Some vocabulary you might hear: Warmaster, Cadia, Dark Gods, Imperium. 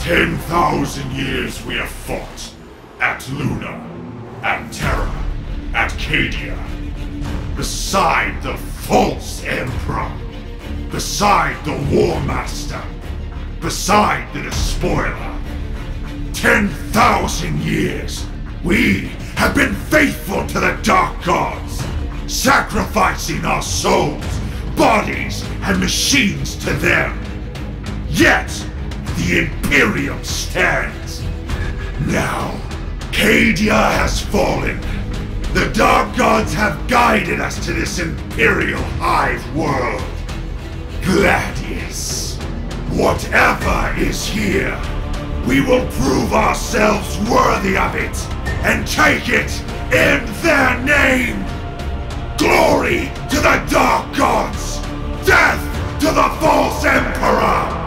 10,000 years we have fought. At Luna, at Terra, at Cadia. Beside the false Emperor. Beside the Warmaster. Beside the Despoiler. 10,000 years! We have been faithful to the Dark Gods, sacrificing our souls, bodies, and machines to them. Yet, the Imperium stands. Now, Cadia has fallen. The Dark Gods have guided us to this Imperial Hive world. Gladius, whatever is here, we will prove ourselves worthy of it, and take it in their name! Glory to the Dark Gods! Death to the false Emperor!